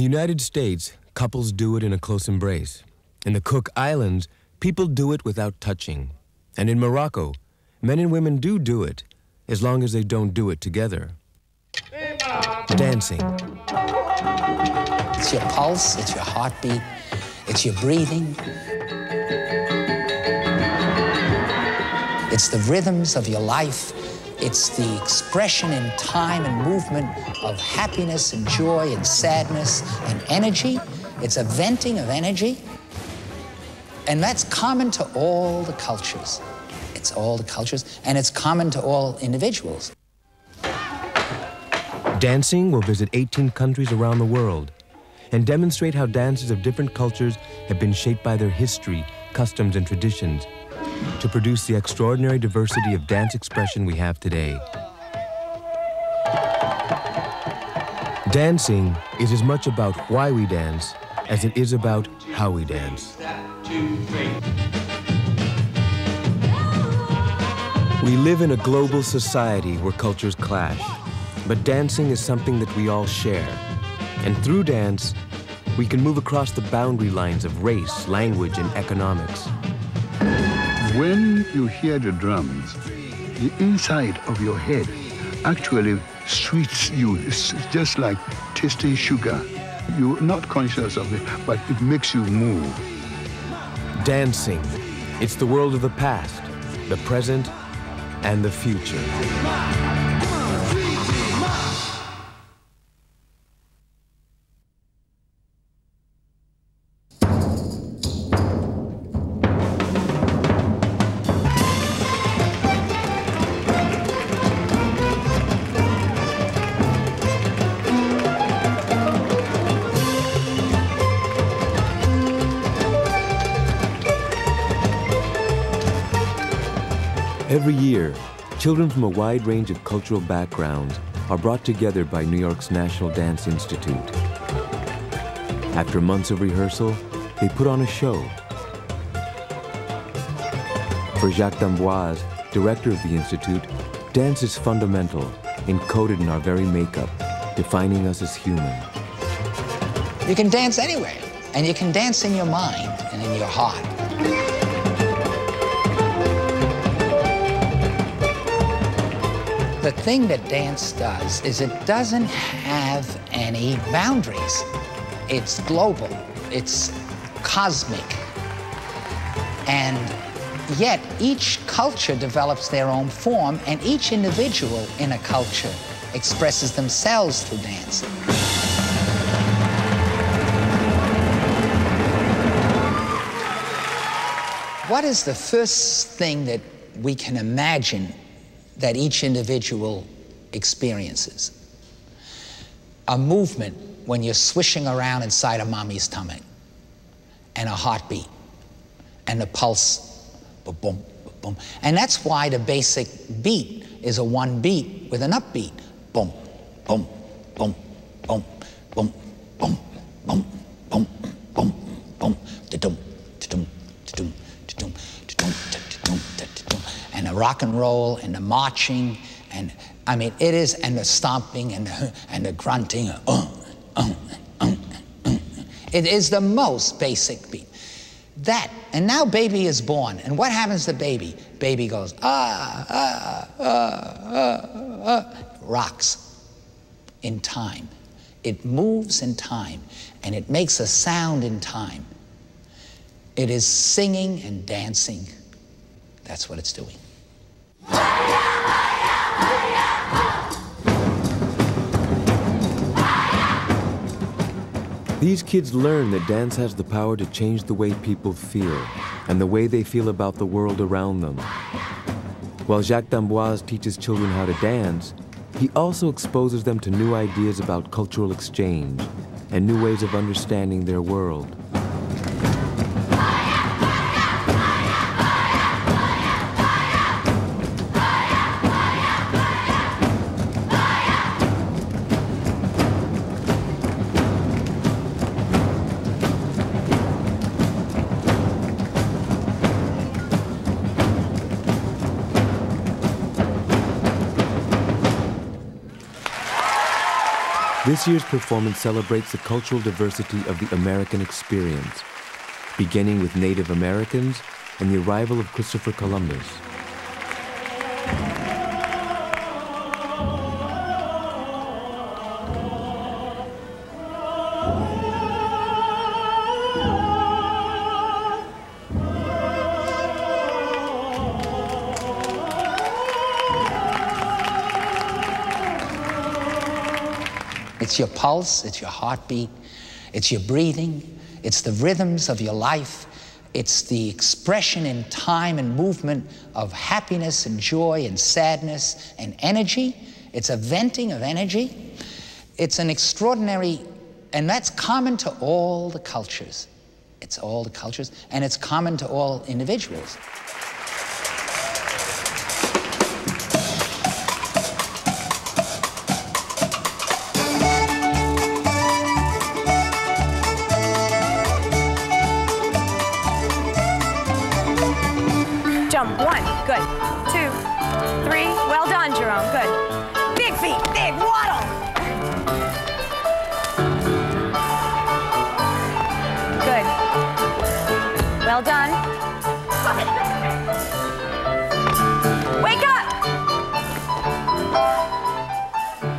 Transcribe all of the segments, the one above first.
the United States, couples do it in a close embrace. In the Cook Islands, people do it without touching. And in Morocco, men and women do it, as long as they don't do it together. Dancing. It's your pulse, it's your heartbeat, it's your breathing. It's the rhythms of your life. It's the expression in time and movement of happiness and joy and sadness and energy. It's a venting of energy. And that's common to all the cultures. It's all the cultures, and it's common to all individuals. Dancing will visit 18 countries around the world and demonstrate how dances of different cultures have been shaped by their history, customs, and traditions to produce the extraordinary diversity of dance expression we have today. Dancing is as much about why we dance as it is about how we dance. We live in a global society where cultures clash, but dancing is something that we all share. And through dance, we can move across the boundary lines of race, language, and economics. When you hear the drums, the inside of your head actually sweets you. It's just like tasting sugar. You're not conscious of it, but it makes you move. Dancing. It's the world of the past, the present, and the future. Every year, children from a wide range of cultural backgrounds are brought together by New York's National Dance Institute. After months of rehearsal, they put on a show. For Jacques d'Amboise, director of the Institute, dance is fundamental, encoded in our very makeup, defining us as human. You can dance anywhere, and you can dance in your mind and in your heart. The thing that dance does is it doesn't have any boundaries. It's global, it's cosmic. And yet each culture develops their own form, and each individual in a culture expresses themselves through dance. What is the first thing that we can imagine that each individual experiences? A movement when you're swishing around inside a mommy's stomach, and a heartbeat, and a pulse, ba-boom, ba-boom. And that's why the basic beat is a one beat with an upbeat. Boom, boom, boom, boom, boom, boom, boom, boom, boom, boom, da-dum, da-dum, da-dum, da-dum, da-dum, da-dum, da-dum. And the rock and roll, and the marching, and I mean, it is, and the stomping, and the grunting. It is the most basic beat. That, and now baby is born, and what happens to baby? Baby goes, rocks in time. It moves in time, and it makes a sound in time. It is singing and dancing. That's what it's doing. These kids learn that dance has the power to change the way people feel and the way they feel about the world around them. While Jacques d'Amboise teaches children how to dance, he also exposes them to new ideas about cultural exchange and new ways of understanding their world. This year's performance celebrates the cultural diversity of the American experience, beginning with Native Americans and the arrival of Christopher Columbus. It's your pulse, it's your heartbeat, it's your breathing, it's the rhythms of your life, it's the expression in time and movement of happiness and joy and sadness and energy. It's a venting of energy. It's an extraordinary, and that's common to all the cultures. It's all the cultures, and it's common to all individuals.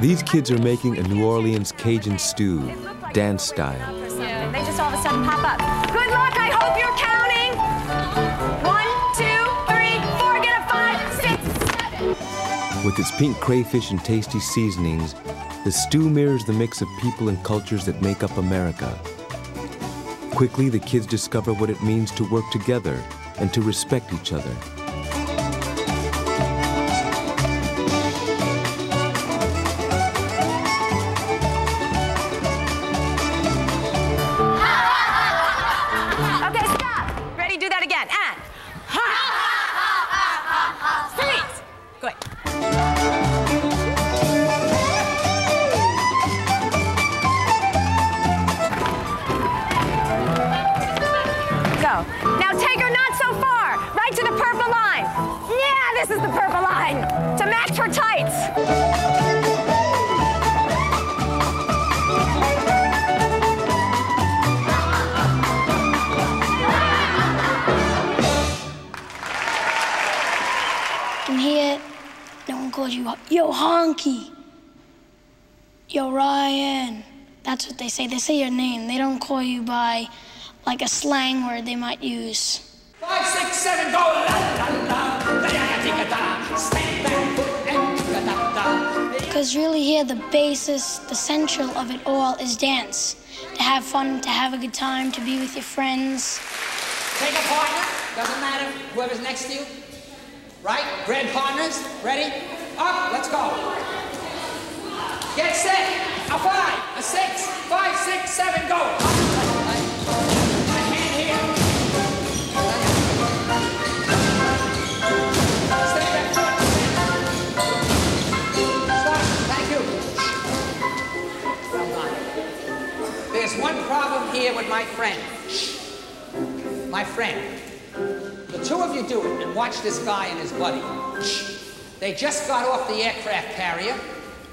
These kids are making a New Orleans Cajun stew, like dance style. Yeah. They just all of a sudden pop up. Good luck, I hope you're counting. 1, 2, 3, 4, get a 5, 6, 7. With its pink crayfish and tasty seasonings, the stew mirrors the mix of people and cultures that make up America. Quickly, the kids discover what it means to work together and to respect each other. They say your name. They don't call you by like a slang word they might use. 5, 6, 7, go! Because really here the basis, the central of it all is dance. To have fun, to have a good time, to be with your friends. Take a partner, doesn't matter whoever's next to you. Right? Grand partners, ready? Up, let's go. Get set. A 5, a 6, 5, 6, 7, go! A hand here. Stay back, stop, thank you. Well done. There's one problem here with my friend. My friend. The two of you do it, and watch this guy and his buddy. They just got off the aircraft carrier.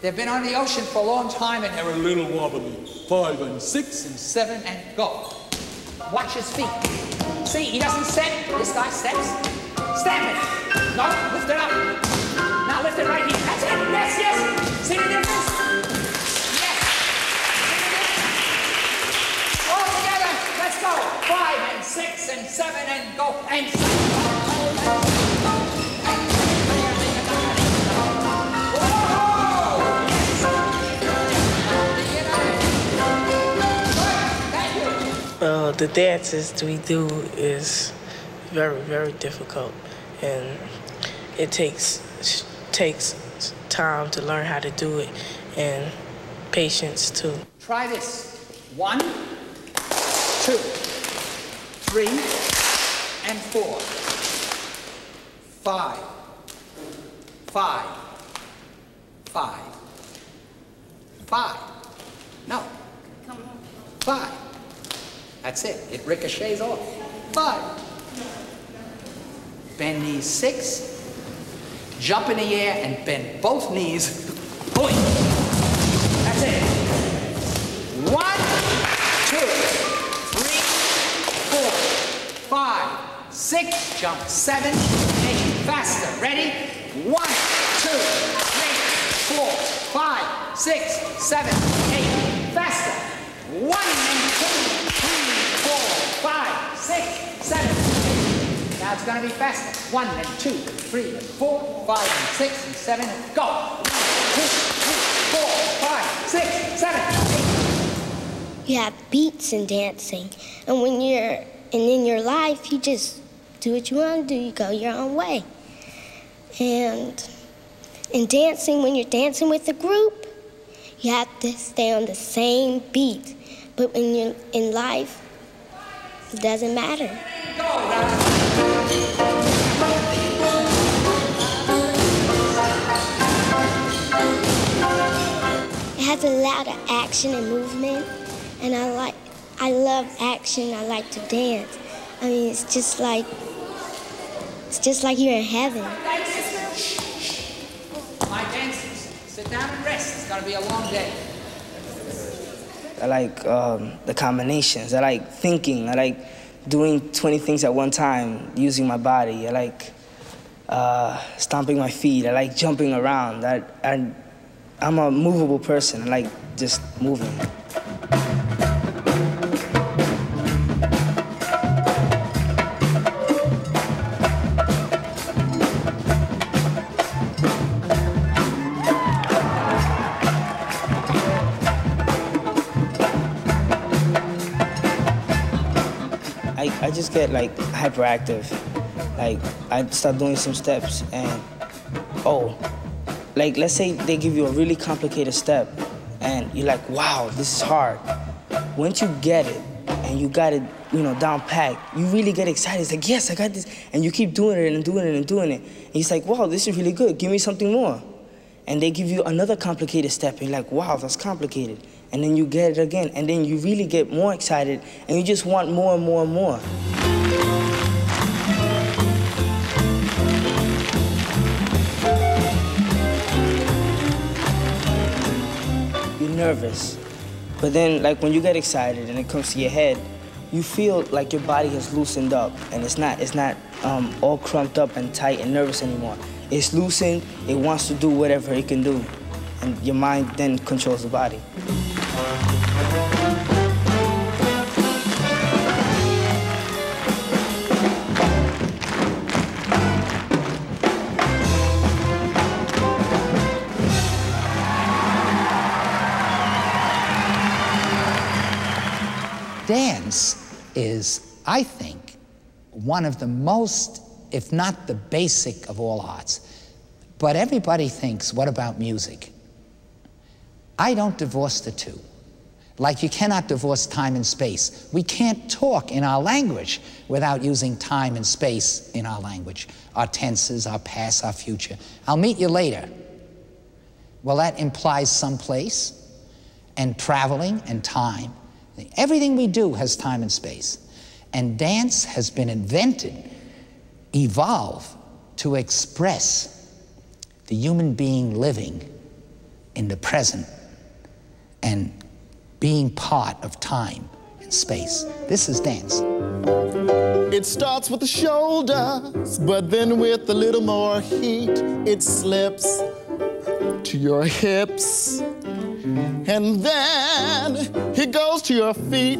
They've been on the ocean for a long time and they're a little wobbly. 5 and 6 and 7 and go. Watch his feet. See, he doesn't step. This guy steps. Stamp it. No, lift it up. Now lift it right here. That's it. Yes, yes. See the difference? Yes. See the difference? All together. Let's go. 5 and 6 and 7 and go. And six. The dances we do is very, very difficult, and it takes time to learn how to do it, and patience too. Try this. 1, 2, 3, and 4. 5, 5, 5, 5. No. Come on. 5. That's it. It ricochets off. 5. Bend knees. 6. Jump in the air and bend both knees. Boing. That's it. six, jump seven, make it faster. Ready? 1, 2, 3, 4, 5, 6, 7, 8, faster. 1 and 2, 3, 4, 5, 6, 7, 8. Now it's going to be faster. 1 and 2, 3 and 4, 5 and 6 and 7. Go. 1, 2, 3, 4, 5, 6, 7, 8. You have beats in dancing, and when you're in your life, you just do what you want to do. You go your own way. And in dancing, when you're dancing with a group, you have to stay on the same beat. But when you're in life, it doesn't matter. It has a lot of action and movement, and I love action. I like to dance. I mean, it's just like you're in heaven. My dancers, sit down and rest. It's gonna be a long day. I like the combinations. I like thinking. I like doing 20 things at one time, using my body. I like stomping my feet. I like jumping around. I'm a movable person. I like just moving. I just get like hyperactive. Like I start doing some steps and like let's say they give you a really complicated step and you're like, wow, this is hard. Once you get it and you got it, you know, down packed, you really get excited. It's like, yes, I got this. And you keep doing it and doing it and doing it. And it's like, wow, this is really good. Give me something more. And they give you another complicated step and you're like, wow, that's complicated. And then you get it again, and then you really get more excited, and you just want more and more and more. You're nervous, but then like when you get excited and it comes to your head, you feel like your body has loosened up, and it's not all crumped up and tight and nervous anymore. It's loosened, it wants to do whatever it can do, and your mind then controls the body. Dance is, I think, one of the most, if not the basic of all arts. But everybody thinks, what about music? I don't divorce the two. Like you cannot divorce time and space. We can't talk in our language without using time and space in our language. Our tenses, our past, our future. I'll meet you later. Well, that implies someplace and traveling and time. Everything we do has time and space. And dance has been invented, evolved to express the human being living in the present and being part of time and space. This is dance. It starts with the shoulders, but then with a little more heat, it slips to your hips. And then it goes to your feet.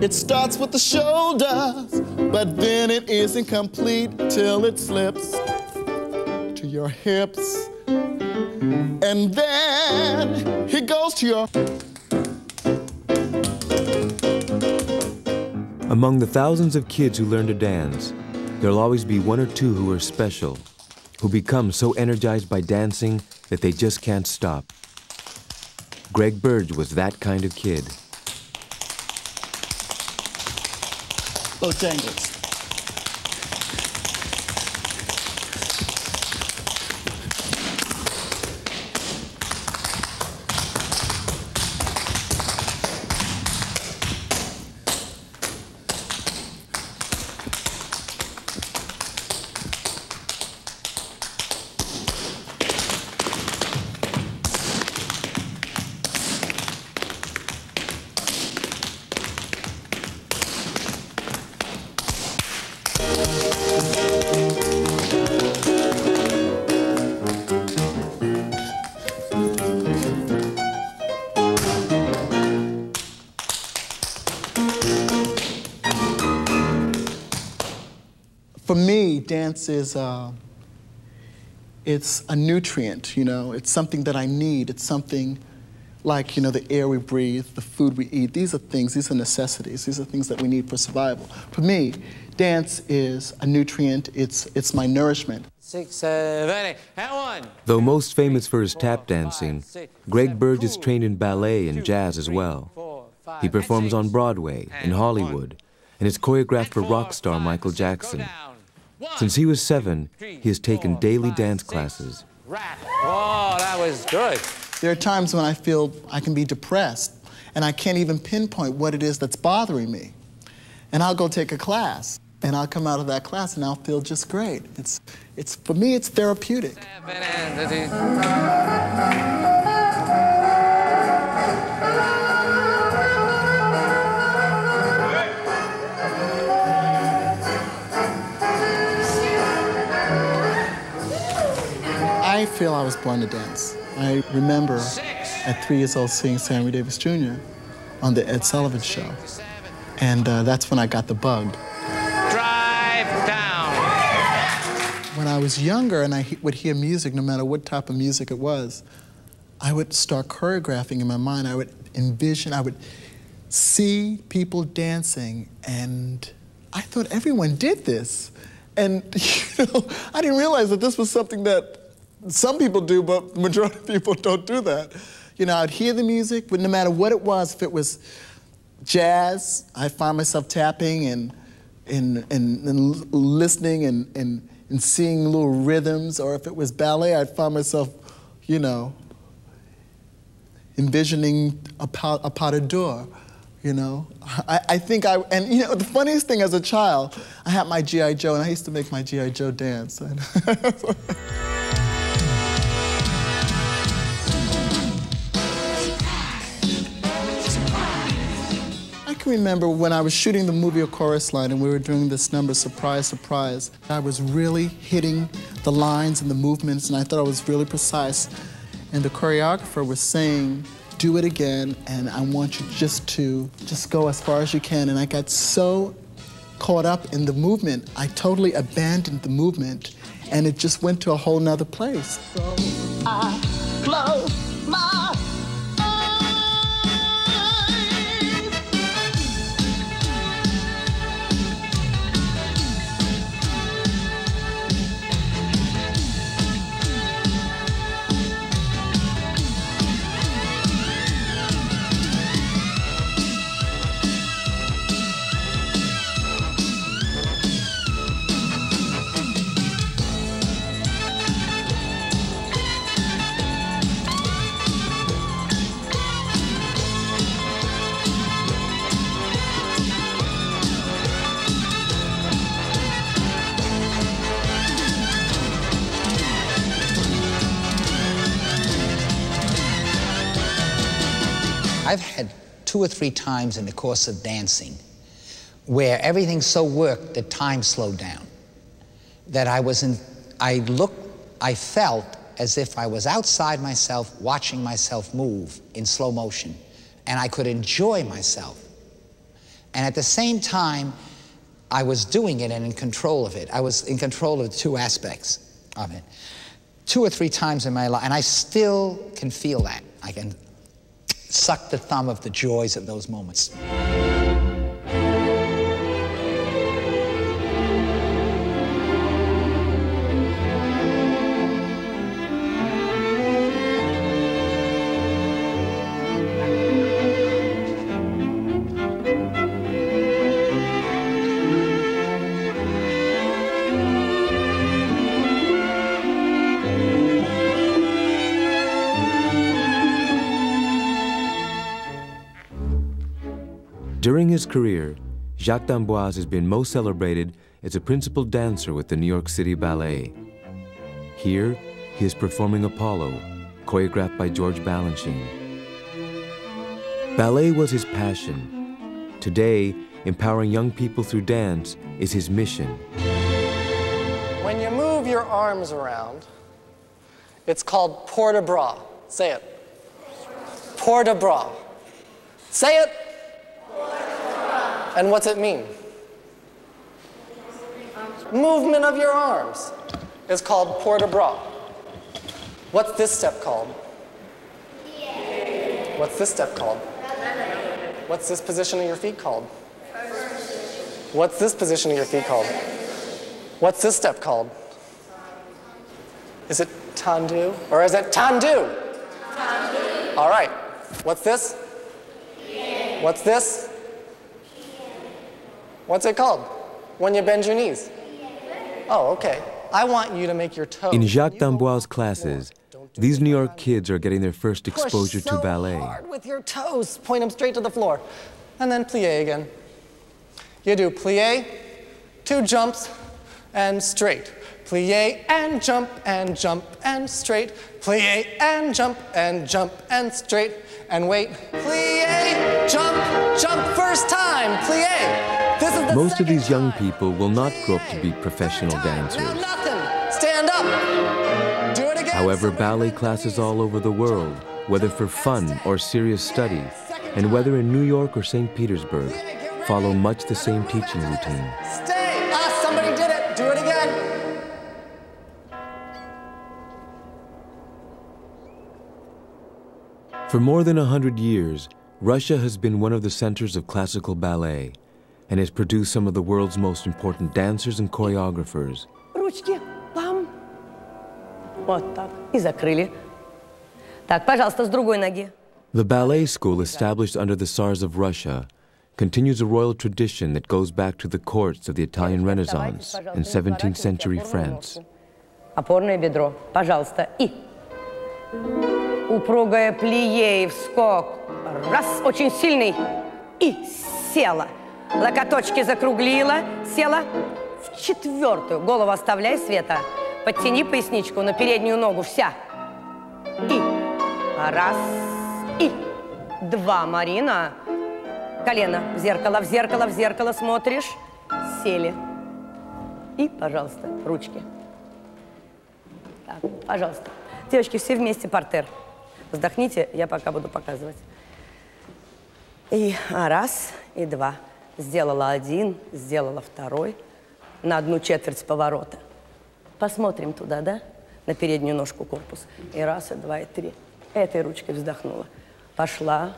It starts with the shoulders, but then it isn't complete till it slips to your hips. And then it goes to your... Among the thousands of kids who learn to dance, there'll always be one or two who are special, who become so energized by dancing that they just can't stop. Greg Burge was that kind of kid. Both angles. dance is it's a nutrient, you know. It's something that I need. It's something like, you know, the air we breathe, the food we eat. These are things, these are necessities. These are things that we need for survival. For me, dance is a nutrient. It's my nourishment. Though most famous for his tap dancing, Greg Burge is trained in ballet and jazz as well. He performs on Broadway, in Hollywood, and is choreographed for rock star Michael Jackson. Since he was 7, he has taken daily dance classes. Oh, that was good. There are times when I feel I can be depressed, and I can't even pinpoint what it is that's bothering me. And I'll go take a class, and I'll come out of that class, and I'll feel just great. It's for me, it's therapeutic. I feel I was born to dance. I remember at 3 years old seeing Sammy Davis Jr. on the Ed Sullivan Show. And that's when I got the bug. Drive down. When I was younger and I would hear music, no matter what type of music it was, I would start choreographing in my mind. I would envision, I would see people dancing, and I thought everyone did this. And you know, I didn't realize that this was something that some people do, but the majority of people don't do that. You know, I'd hear the music, but no matter what it was, if it was jazz, I find myself tapping and listening and seeing little rhythms, or if it was ballet, I'd find myself, you know, envisioning a pas de deux, you know. I think and you know, the funniest thing as a child, I had my G.I. Joe, and I used to make my G.I. Joe dance. I remember when I was shooting the movie A Chorus Line and we were doing this number, Surprise, Surprise. I was really hitting the lines and the movements, and I thought I was really precise. And the choreographer was saying, do it again, and I want you just to go as far as you can. And I got so caught up in the movement, I totally abandoned the movement, and it just went to a whole nother place. So I blow my I've had 2 or 3 times in the course of dancing where everything so worked that time slowed down, that I felt as if I was outside myself, watching myself move in slow motion, and I could enjoy myself. And at the same time, I was doing it and in control of it. I was in control of 2 aspects of it. 2 or 3 times in my life, and I still can feel that. I can suck the thumb of the joys of those moments. During his career, Jacques d'Amboise has been most celebrated as a principal dancer with the New York City Ballet. Here, he is performing Apollo, choreographed by George Balanchine. Ballet was his passion. Today, empowering young people through dance is his mission. When you move your arms around, it's called port de bras. Say it. Port de bras. Say it. And what's it mean? movement of your arms is called port de bras. What's this step called? Yeah. What's this step called? What's this position of your feet called? What's this position of your feet called? What's this step called? Is it tendu or is it tendu? Tendu. All right. What's this? Yeah. What's this? Yeah. What's it called? When you bend your knees? Yeah. Oh, okay. I want you to make your toes. In Jacques d'Amboise's classes, these New York kids are getting their first exposure to ballet. Push so hard with your toes. Point them straight to the floor. And then plie again. You do plie, two jumps, and straight. Plie and jump and jump and straight. Plie and jump and jump and straight. And wait. Plie, jump, jump, first time. Plie. This is the most of these young people will not grow up to be professional dancers. Now nothing. Stand up. Do it again. However, ballet classes all over the world, whether for fun or serious study, and whether in New York or St. Petersburg, follow much the same teaching routine. Stay. Ah, somebody did it. Do it again. For more than 100 years, Russia has been one of the centers of classical ballet and has produced some of the world's most important dancers and choreographers. Ручки, пам. Вот так. И закрыли. Так, пожалуйста, с другой ноги. The ballet school established under the Tsars of Russia continues a royal tradition that goes back to the courts of the Italian Renaissance and 17th century France. Опорное бедро. Пожалуйста, и. Упругое плие и вскок. Раз, очень сильный. И села. Локоточки закруглила, села в четвертую. Голову оставляй, Света. Подтяни поясничку на переднюю ногу. Вся. И. Раз. И. Два, Марина. Колено в зеркало, в зеркало, в зеркало смотришь. Сели. И, пожалуйста, ручки. Так, пожалуйста. Девочки, все вместе партер. Вздохните, я пока буду показывать. И раз, и два. Сделала один, сделала второй. На одну четверть поворота. Посмотрим туда, да? На переднюю ножку корпус. И раз, и два, и три. Этой ручкой вздохнула. Пошла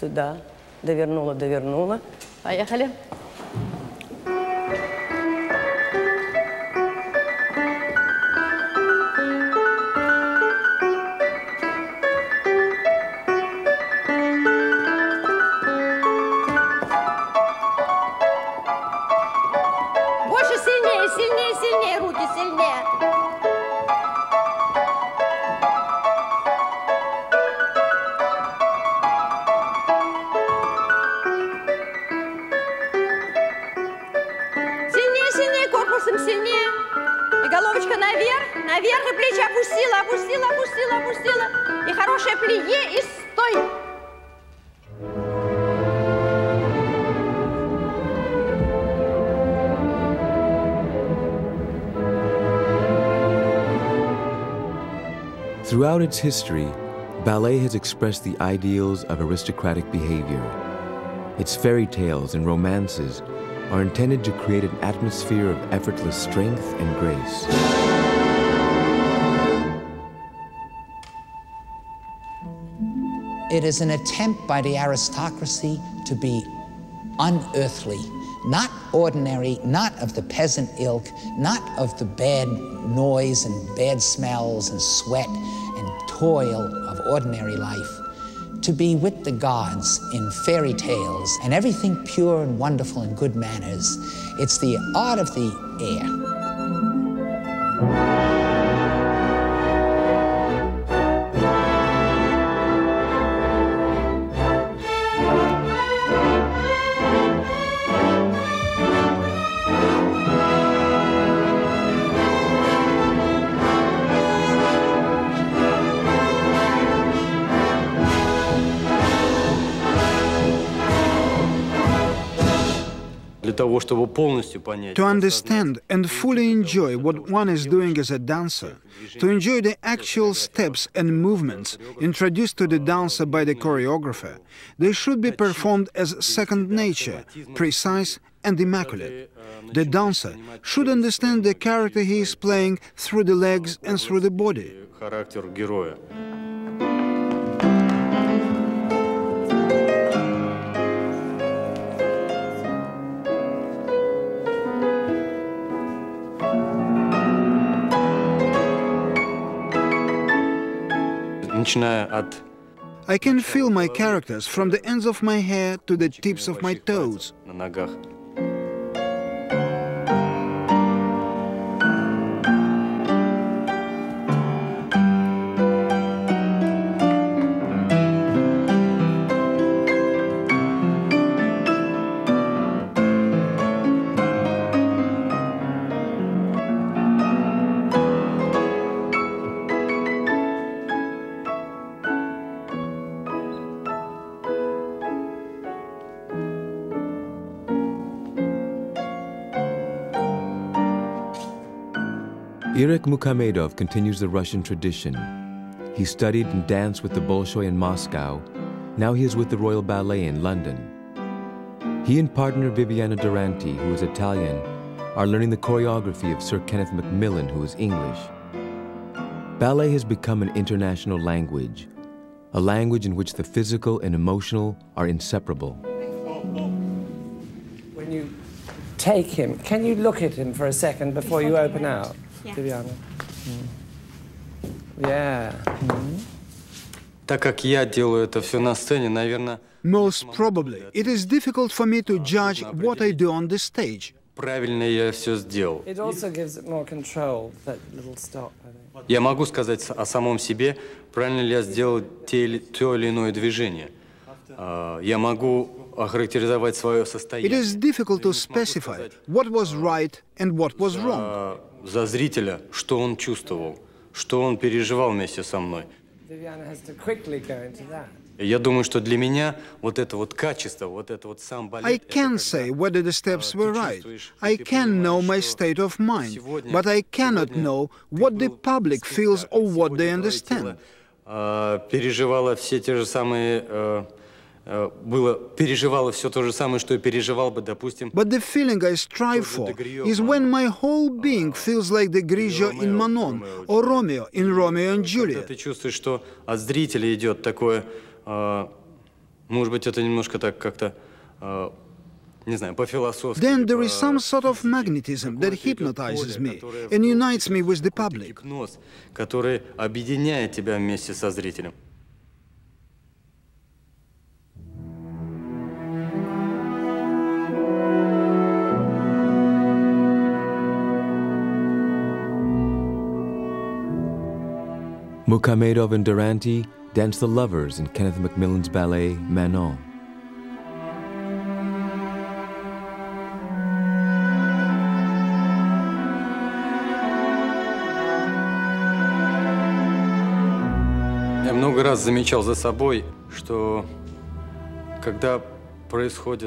сюда, довернула, довернула. Поехали. Throughout its history, ballet has expressed the ideals of aristocratic behavior. Its fairy tales and romances are intended to create an atmosphere of effortless strength and grace. It is an attempt by the aristocracy to be unearthly, not ordinary, not of the peasant ilk, not of the bad noise and bad smells and sweat and toil of ordinary life, to be with the gods in fairy tales and everything pure and wonderful and good manners. It's the art of the air. To understand and fully enjoy what one is doing as a dancer, to enjoy the actual steps and movements introduced to the dancer by the choreographer, they should be performed as second nature, precise and immaculate. The dancer should understand the character he is playing through the legs and through the body. I can feel my characters from the ends of my hair to the tips of my toes. Irek Mukhamedov continues the Russian tradition. He studied and danced with the Bolshoi in Moscow. Now he is with the Royal Ballet in London. He and partner Viviana Durante, who is Italian, are learning the choreography of Sir Kenneth MacMillan, who is English. Ballet has become an international language, a language in which the physical and emotional are inseparable. When you take him, can you look at him for a second before you open out? Yeah. Viviana. Mm. Yeah. Mm. Most probably, it is difficult for me to judge what I do on the stage. It also gives it more control, that little stop, I think. It is difficult to specify what was right and what was wrong. Viviana has to quickly go into that. I can say whether the steps were right. I can know my state of mind, but I cannot know what the public feels or what they understand. But the feeling I strive for is when my whole being feels like Des Grieux in Manon or Romeo in Romeo and Juliet. Then there is some sort of magnetism that hypnotizes me and unites me with the public. Mukhamedov and Durante danced the lovers in Kenneth MacMillan's ballet, Manon.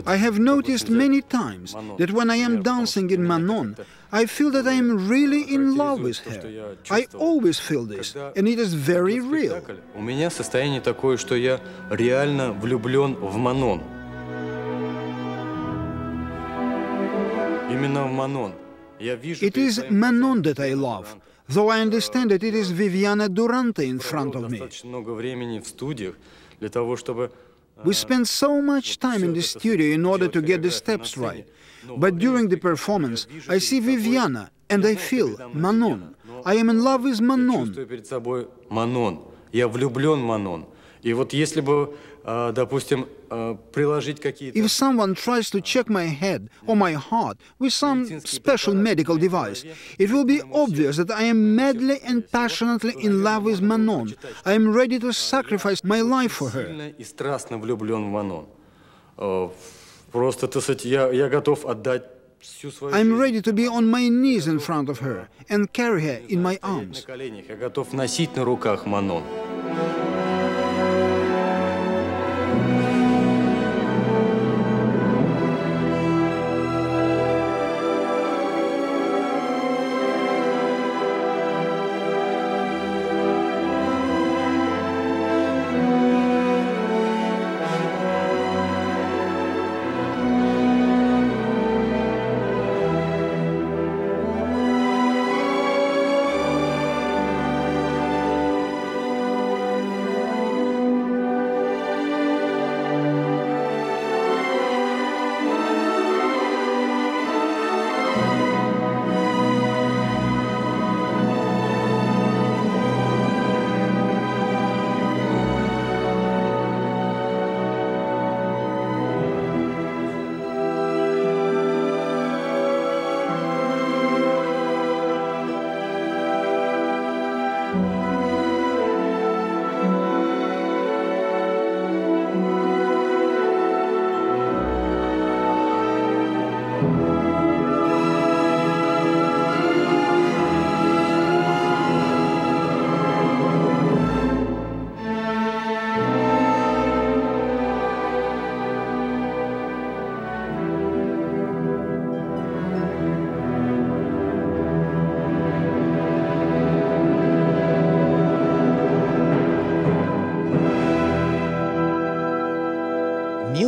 I have noticed many times that when I am dancing in Manon, I feel that I am really in love with her. I always feel this, and it is very real. It is Manon that I love, though I understand that it is Viviana Durante in front of me. We spend so much time in the studio in order to get the steps right. But during the performance, I see Viviana and I feel Manon. I am in love with Manon. If someone tries to check my head or my heart with some special medical device, it will be obvious that I am madly and passionately in love with Manon. I am ready to sacrifice my life for her. I am ready to be on my knees in front of her and carry her in my arms.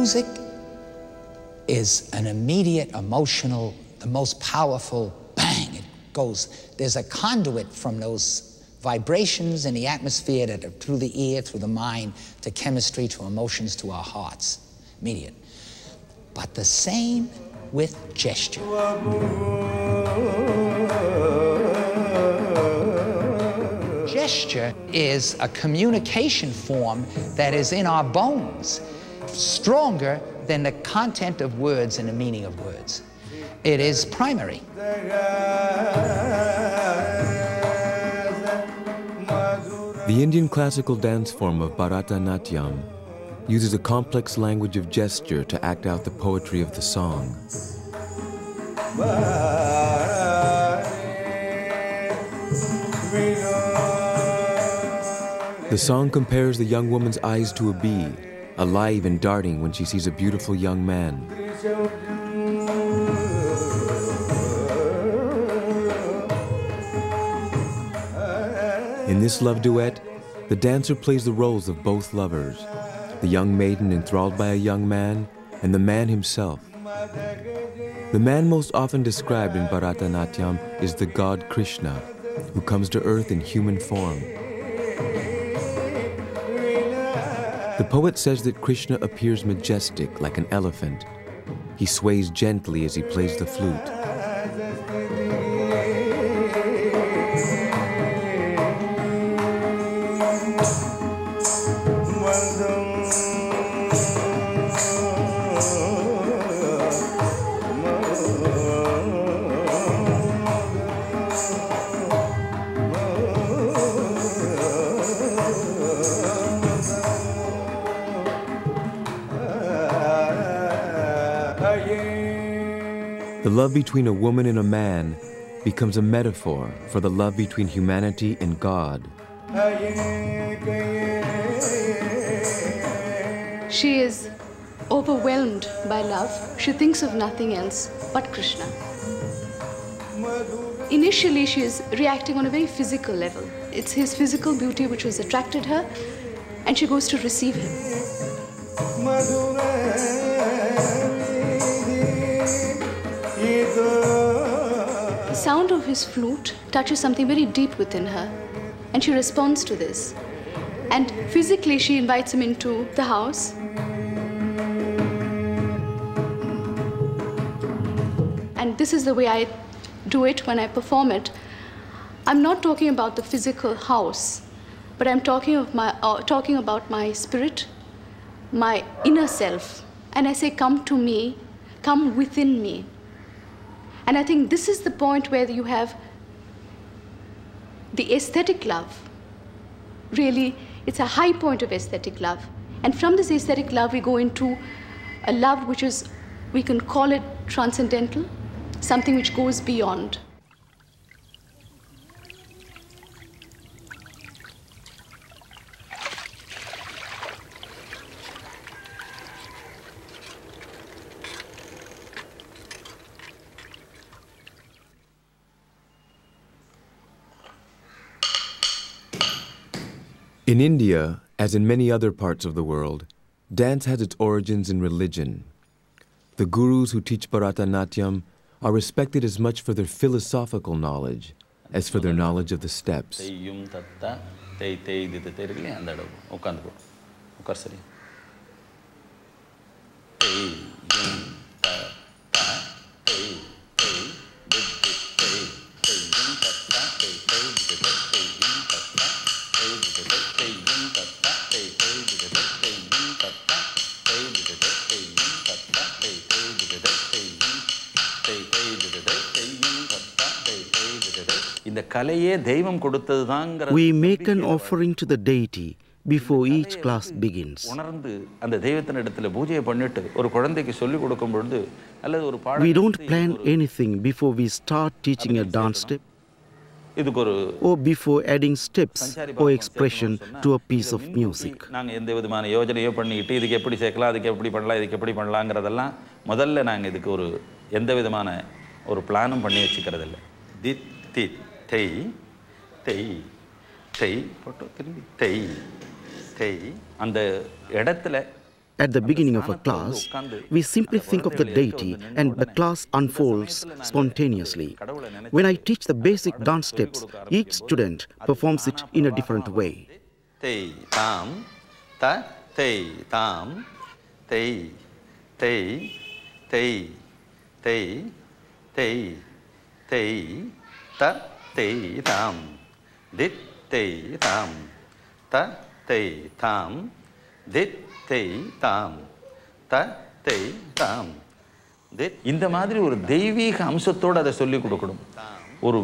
music is an immediate emotional, the most powerful bang. It goes, there's a conduit from those vibrations in the atmosphere that are through the ear, through the mind, to chemistry, to emotions, to our hearts. Immediate. But the same with gesture. Gesture is a communication form that is in our bones, stronger than the content of words and the meaning of words. It is primary. The Indian classical dance form of Bharata Natyam uses a complex language of gesture to act out the poetry of the song. The song compares the young woman's eyes to a bee, alive and darting when she sees a beautiful young man. In this love duet, the dancer plays the roles of both lovers, the young maiden enthralled by a young man, and the man himself. The man most often described in Bharata Natyam is the god Krishna, who comes to earth in human form. The poet says that Krishna appears majestic like an elephant. He sways gently as he plays the flute. The love between a woman and a man becomes a metaphor for the love between humanity and God. She is overwhelmed by love. She thinks of nothing else but Krishna. Initially, she is reacting on a very physical level. It's his physical beauty which has attracted her, and she goes to receive him. The sound of his flute touches something very deep within her, and she responds to this. And physically, she invites him into the house. And this is the way I do it when I perform it. I'm not talking about the physical house, but I'm talking about my spirit, my inner self. And I say, come to me, come within me. And I think this is the point where you have the aesthetic love. Really, it's a high point of aesthetic love. And from this aesthetic love, we go into a love which is, we can call it transcendental, something which goes beyond. In India, as in many other parts of the world, dance has its origins in religion. The gurus who teach Bharata Natyam are respected as much for their philosophical knowledge as for their knowledge of the steps. We make an offering to the deity before each class begins. We don't plan anything before we start teaching a dance step or before adding steps or expression to a piece of music. At the beginning of a class, we simply think of the deity and the class unfolds spontaneously. When I teach the basic dance steps, each student performs it in a different way. இந்த மாதிரி ஒரு தெய்வீக அம்சத்தோட அதை சொல்லிக் கொடுக்கணும் ஒரு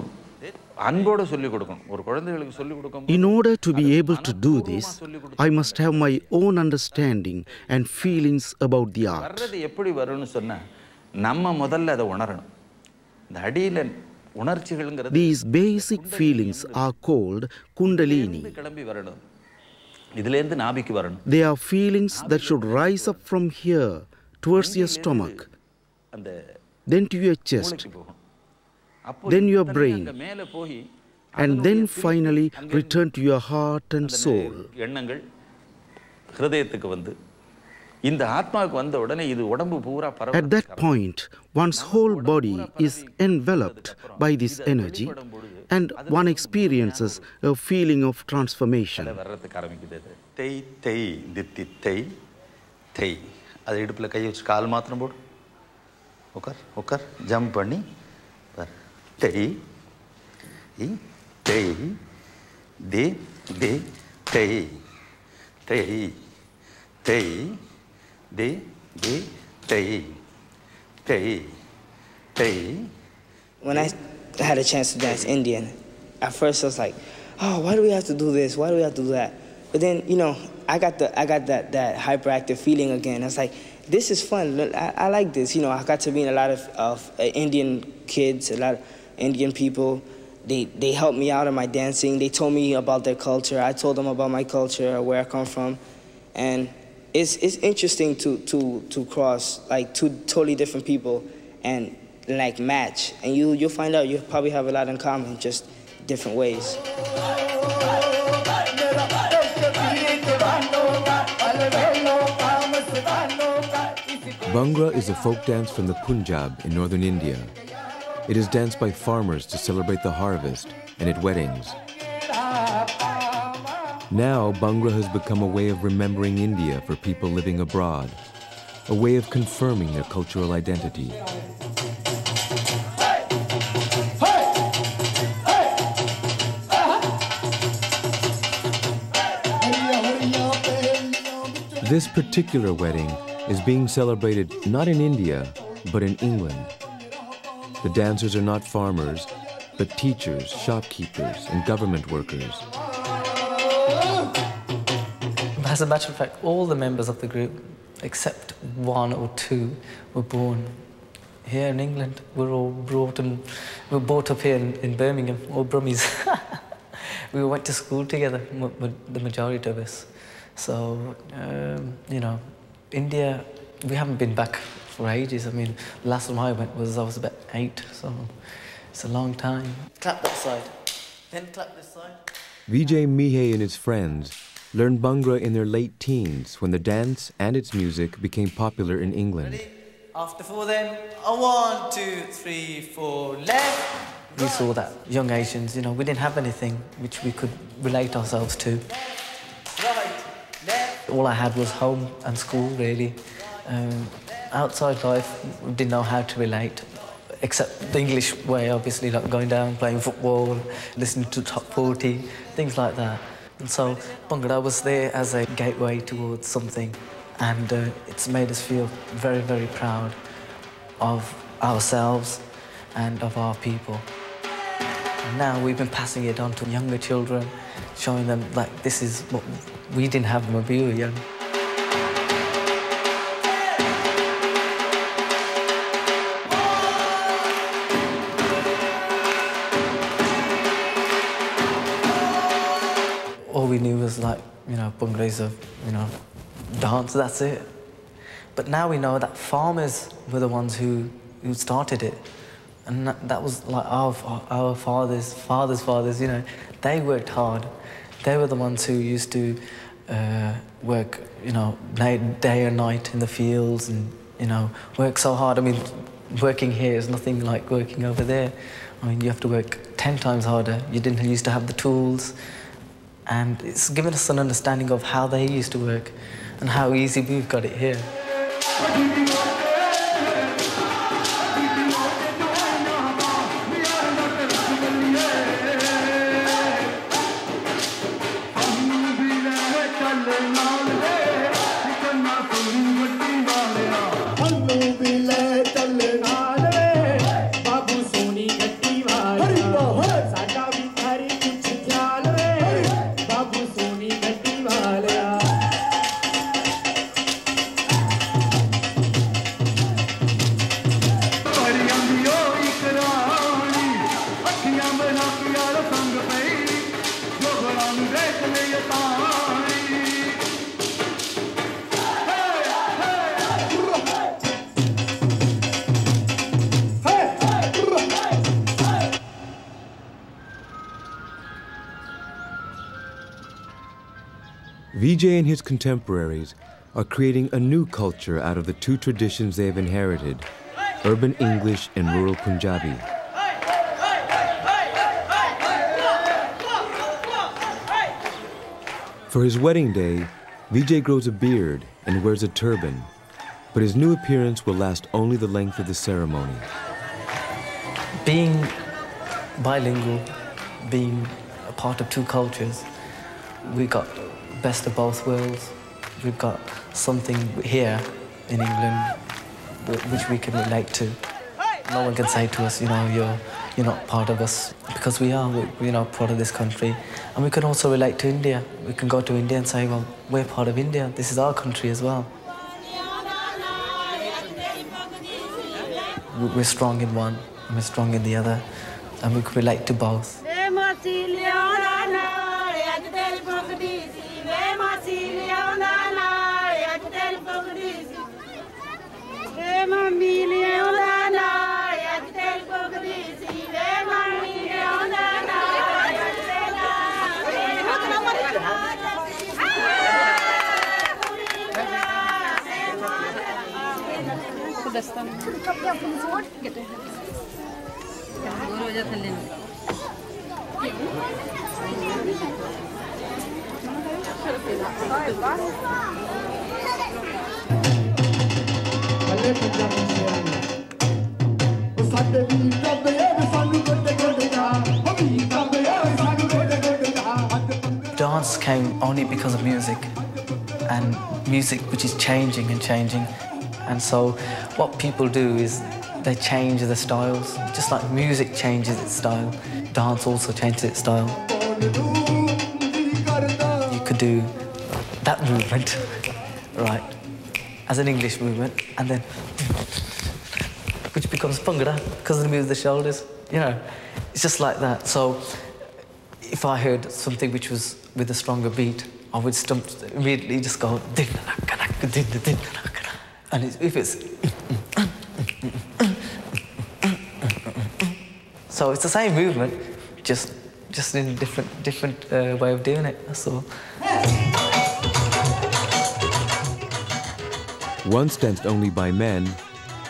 அன்போட சொல்லிக் கொடுக்கணும் ஒரு குழந்தைகளுக்கு சொல்லிக் கொடுக்கும் In order to be able to do this, I must have my own understanding and feelings about the art. வர்றது எப்படி வரும்னு சொன்னா நம்ம முதல்ல அதை உணரணும் இந்த அடியில உணர்ச்சிகள்ங்கிறது These basic feelings are called Kundalini. They are feelings that should rise up from here, towards your stomach, then to your chest, then your brain, and then finally return to your heart and soul. At that point, one's whole body is enveloped by this energy, and one experiences a feeling of transformation. When I had a chance to dance Indian, at first I was like, oh, why do we have to do this? Why do we have to do that? But then, you know, I got that hyperactive feeling again. I was like, this is fun. I like this. You know, I got to meet a lot of Indian kids, a lot of Indian people. They helped me out in my dancing. They told me about their culture. I told them about my culture, where I come from, and it's interesting to cross like two totally different people and like match, and you'll find out you probably have a lot in common, just different ways. Bhangra is a folk dance from the Punjab in northern India. It is danced by farmers to celebrate the harvest and at weddings. Now, Bhangra has become a way of remembering India for people living abroad, a way of confirming their cultural identity. This particular wedding is being celebrated not in India, but in England. The dancers are not farmers, but teachers, shopkeepers, and government workers. As a matter of fact, all the members of the group, except one or two, were born here in England. We were all brought up here in Birmingham, all Brummies. We went to school together, the majority of us. So, you know, India, we haven't been back for ages. I mean, the last time I went was I was about 8, so it's a long time. Clap that side, then clap this side. Vijay, Mihai and his friends learned Bhangra in their late teens when the dance and its music became popular in England. Ready? After 4 then, 1, 2, 3, 4, left. We saw that young Asians, you know, we didn't have anything which we could relate ourselves to. Right, left. All I had was home and school, really. Outside life, we didn't know how to relate. Except the English way, obviously, like going down, playing football, listening to Top 40, things like that. And so Bhangra was there as a gateway towards something, and it's made us feel very, very proud of ourselves and of our people. And now we've been passing it on to younger children, showing them that this is what we didn't have when we were young. We knew was like, you know, Bhangra is a, you know, dance, that's it. But now we know that farmers were the ones who started it. And that was like our fathers, fathers, you know, they worked hard. They were the ones who used to work, you know, day and night in the fields, and, you know, work so hard. I mean, working here is nothing like working over there. I mean, you have to work 10 times harder. You didn't used to have the tools. And it's given us an understanding of how they used to work and how easy we've got it here. Vijay and his contemporaries are creating a new culture out of the two traditions they have inherited, urban English and rural Punjabi. For his wedding day, Vijay grows a beard and wears a turban, but his new appearance will last only the length of the ceremony. Being bilingual, being a part of two cultures, we got best of both worlds. We've got something here in England which we can relate to. No one can say to us, you know, you're not part of us, because we are, you know, part of this country. And we can also relate to India. We can go to India and say, well, we're part of India. This is our country as well. We're strong in one and we're strong in the other, and we can relate to both. Dance came only because of music, and music which is changing and changing. And so what people do is they change the styles. Just like music changes its style, dance also changes its style. You could do that movement, right, as an English movement, and then which becomes Bhangra because of the move of the shoulders. You know, it's just like that. So if I heard something which was with a stronger beat, I would stump, immediately just go, and if it's... So it's the same movement, just in a different way of doing it, that's all. Once danced only by men,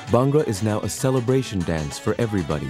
Bhangra is now a celebration dance for everybody.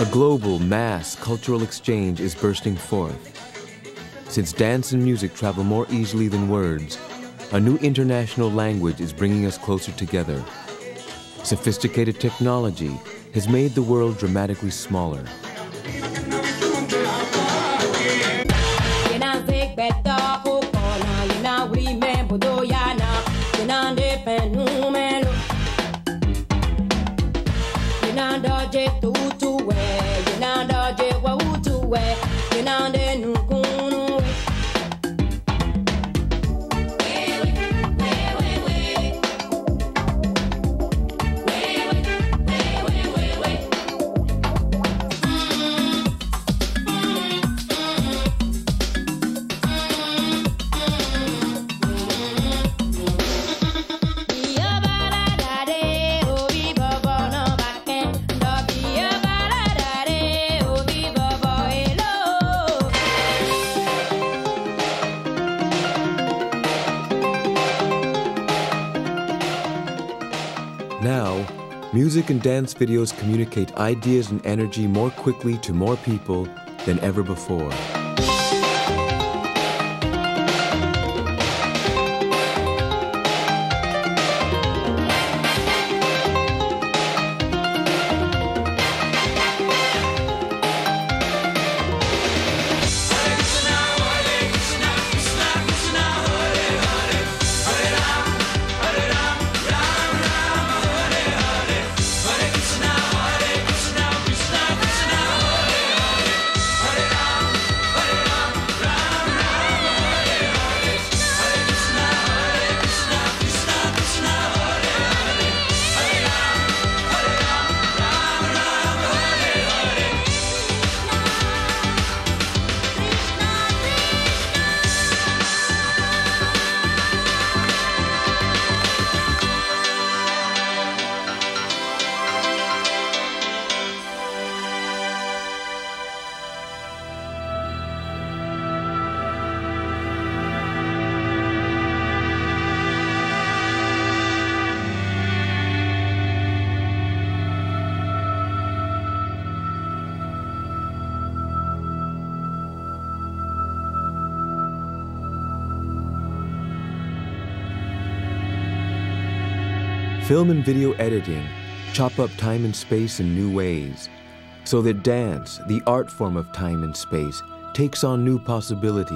A global mass cultural exchange is bursting forth. Since dance and music travel more easily than words, a new international language is bringing us closer together. Sophisticated technology has made the world dramatically smaller. Music and dance videos communicate ideas and energy more quickly to more people than ever before. Film and video editing chop up time and space in new ways, so that dance, the art form of time and space, takes on new possibilities.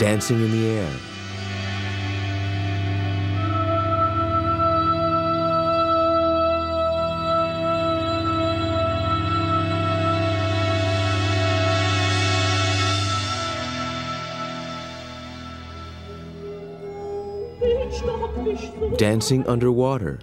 Dancing in the air. Dancing underwater.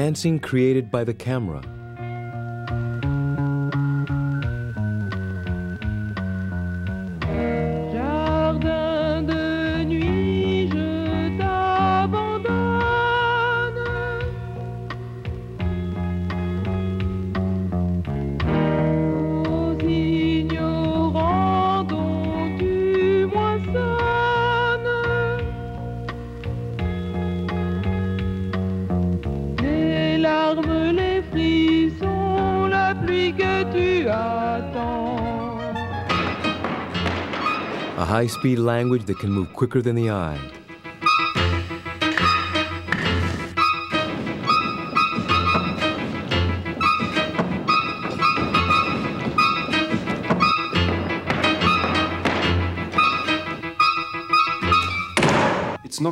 Dancing created by the camera. High-speed language that can move quicker than the eye.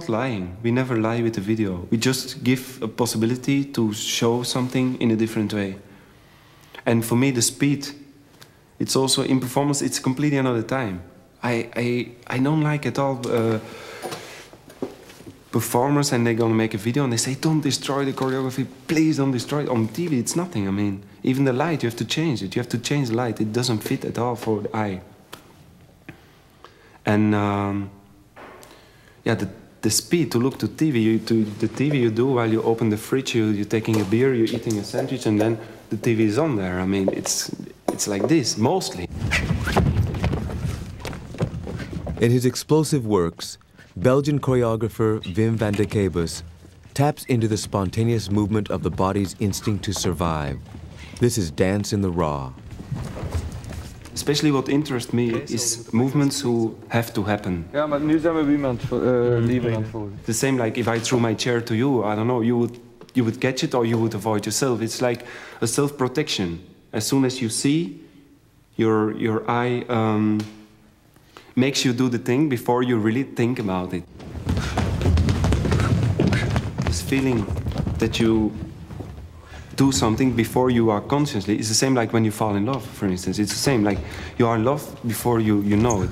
not lying. We never lie with the video. We just give a possibility to show something in a different way. And for me, the speed, it's also in performance, it's completely another time. I don't like at all performers and they're gonna make a video and they say, don't destroy the choreography, please don't destroy it. On TV, it's nothing. I mean, even the light, you have to change it. You have to change the light. It doesn't fit at all for the eye. And yeah, the speed to look to TV, you do while you open the fridge, you're taking a beer, you're eating a sandwich, and then the TV is on there. I mean, it's like this, mostly. In his explosive works, Belgian choreographer Wim Vandekeybus taps into the spontaneous movement of the body's instinct to survive. This is dance in the raw. Especially what interests me is movements who have to happen. Yeah, but nu zijn we iemand leaving. The same like if I threw my chair to you, I don't know, you would catch it or you would avoid yourself. It's like a self-protection. As soon as you see, your eye makes you do the thing before you really think about it. This feeling that you do something before you are consciously. It's the same like when you fall in love, for instance. It's the same, like you are in love before you know it.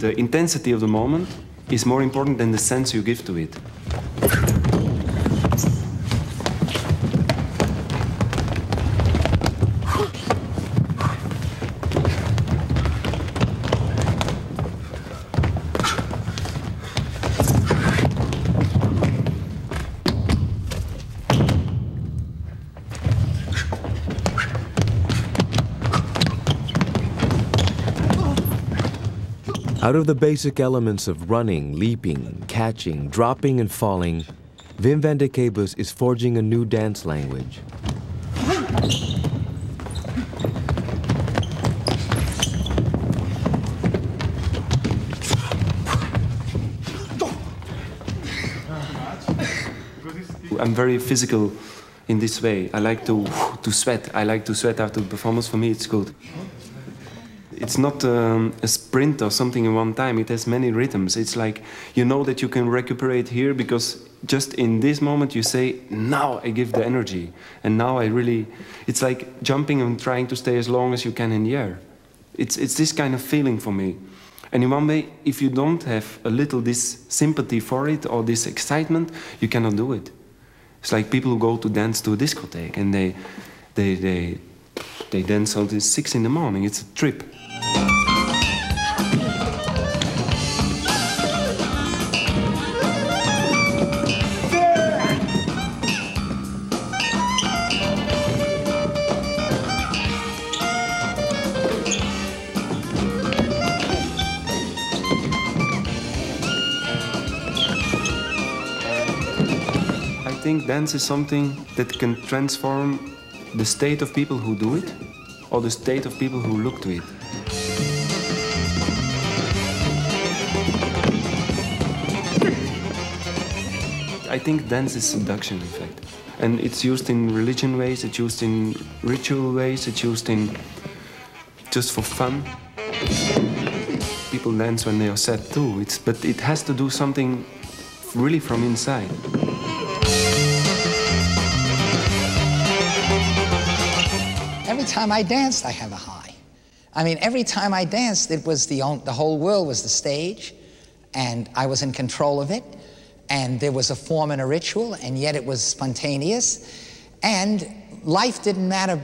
The intensity of the moment is more important than the sense you give to it. Out of the basic elements of running, leaping, catching, dropping, and falling, Wim Vandekeybus is forging a new dance language. I'm very physical in this way. I like to sweat. I like to sweat after the performance. For me, it's good. It's not a sprint or something in one time. It has many rhythms. It's like you know that you can recuperate here because just in this moment you say, now I give the energy. And now I really... It's like jumping and trying to stay as long as you can in the air. It's this kind of feeling for me. And in one way, if you don't have a little this sympathy for it or this excitement, you cannot do it. It's like people who go to dance to a discotheque and they dance until 6 in the morning. It's a trip. I think dance is something that can transform the state of people who do it or the state of people who look to it. I think dance is seduction, in fact. And it's used in religion ways, it's used in ritual ways, it's used in just for fun. People dance when they are sad too, but it has to do something really from inside. Every time I danced, I have a high. I mean, every time I danced, it was the whole world was the stage, and I was in control of it, and there was a form and a ritual, and yet it was spontaneous, and life didn't matter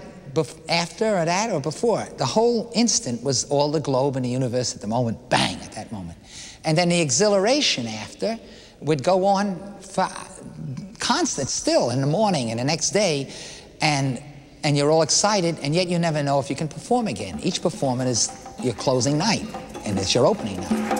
after or that or before. The whole instant was all the globe and the universe at the moment, bang, at that moment. And then the exhilaration after would go on for constant still in the morning and the next day, and you're all excited, and yet you never know if you can perform again. Each performance is your closing night, and it's your opening night.